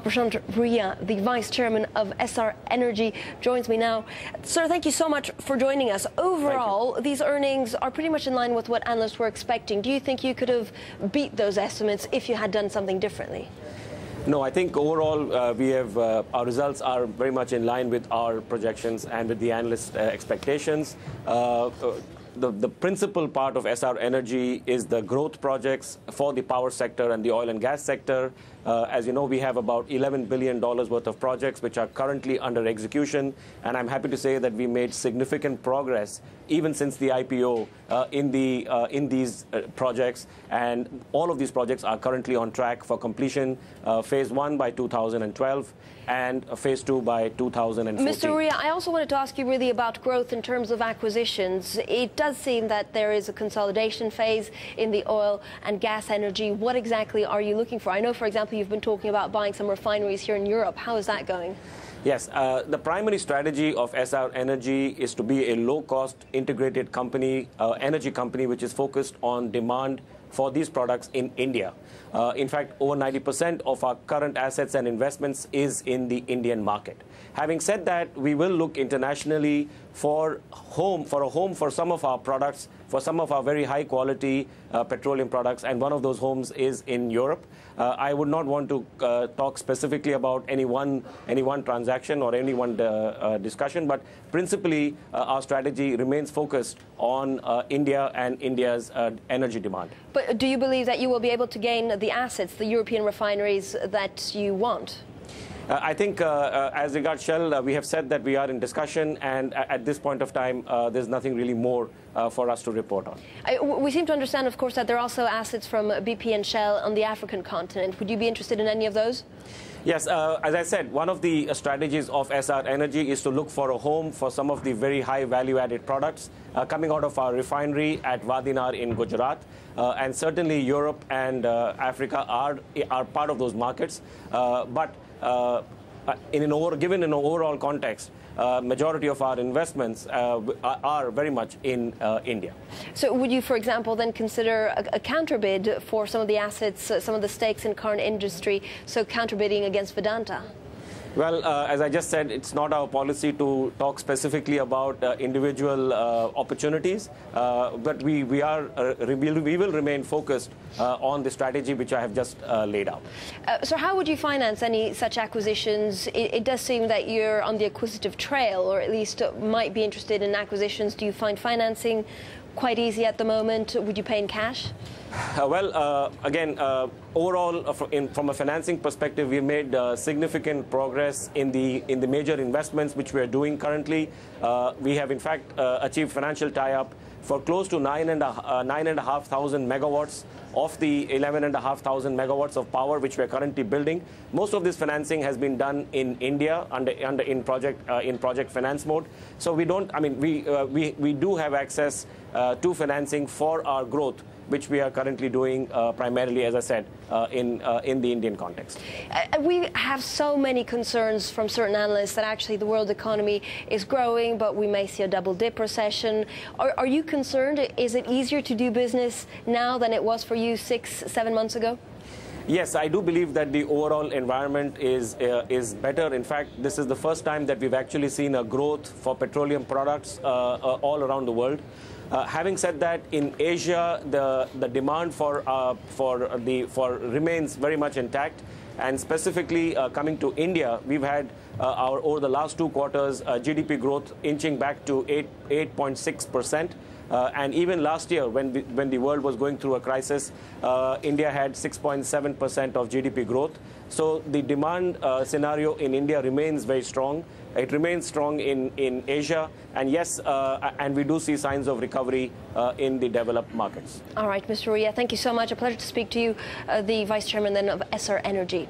Prashant Ruia, the Vice Chairman of Essar Energy, joins me now. Sir, thank you so much for joining us. Overall, these earnings are pretty much in line with what analysts were expecting. Do you think you could have beat those estimates if you had done something differently? No, I think overall we have our results are very much in line with our projections and with the analyst expectations. The principal part of Essar Energy is the growth projects for the power sector and the oil and gas sector. As you know, we have about $11 billion worth of projects which are currently under execution, and I'm happy to say that we made significant progress even since the IPO in these projects, and all of these projects are currently on track for completion, phase one by 2012 and phase two by 2014. Mr. Ruia, I also wanted to ask you really about growth in terms of acquisitions. It does seem that there is a consolidation phase in the oil and gas energy. What exactly are you looking for? I know, for example, you've been talking about buying some refineries here in Europe. How is that going? Yes, the primary strategy of Essar Energy is to be a low-cost integrated company, energy company, which is focused on demand for these products in India. In fact, over 90% of our current assets and investments is in the Indian market. Having said that, we will look internationally for a home for some of our products, for some of our very high quality petroleum products, and one of those homes is in Europe. I would not want to talk specifically about any one transaction or any one discussion, but principally our strategy remains focused on India and India's energy demand. But do you believe that you will be able to gain the assets, the European refineries that you want? I think as regards Shell, we have said that we are in discussion, and at this point of time, there's nothing really more for us to report on. We seem to understand, of course, that there are also assets from BP and Shell on the African continent. Would you be interested in any of those? Yes, as I said, one of the strategies of Essar Energy is to look for a home for some of the very high value-added products coming out of our refinery at Vadinar in Gujarat. And certainly Europe and Africa are part of those markets. Given an overall context, majority of our investments are very much in India. So would you, for example, then consider a counterbid for some of the assets, some of the stakes in current industry, so counterbidding against Vedanta? Well, as I just said, it's not our policy to talk specifically about individual opportunities, but we will remain focused on the strategy which I have just laid out. So how would you finance any such acquisitions? It does seem that you're on the acquisitive trail, or at least might be interested in acquisitions. Do you find financing quite easy at the moment? Would you pay in cash? Overall, from a financing perspective, we made significant progress in the major investments which we are doing currently. We have, in fact, achieved financial tie-up for close to 9,500 megawatts of the 11,500 megawatts of power which we are currently building. Most of this financing has been done in India in project finance mode. So we don't. I mean, we do have access to financing for our growth, which we are currently doing primarily, as I said, in the Indian context. We have so many concerns from certain analysts that actually the world economy is growing, but we may see a double-dip recession. Are you concerned? Is it easier to do business now than it was for you 6-7 months ago? Yes, I do believe that the overall environment is better. In fact, this is the first time that we've actually seen a growth for petroleum products all around the world. Having said that, in Asia, the demand for remains very much intact, and specifically coming to India, we've had over the last two quarters GDP growth inching back to 8.6%. And even last year, when the world was going through a crisis, India had 6.7% of GDP growth. So the demand scenario in India remains very strong. It remains strong in Asia. And yes, and we do see signs of recovery in the developed markets. All right, Mr. Ruia, thank you so much. A pleasure to speak to you, the Vice Chairman then of Essar Energy.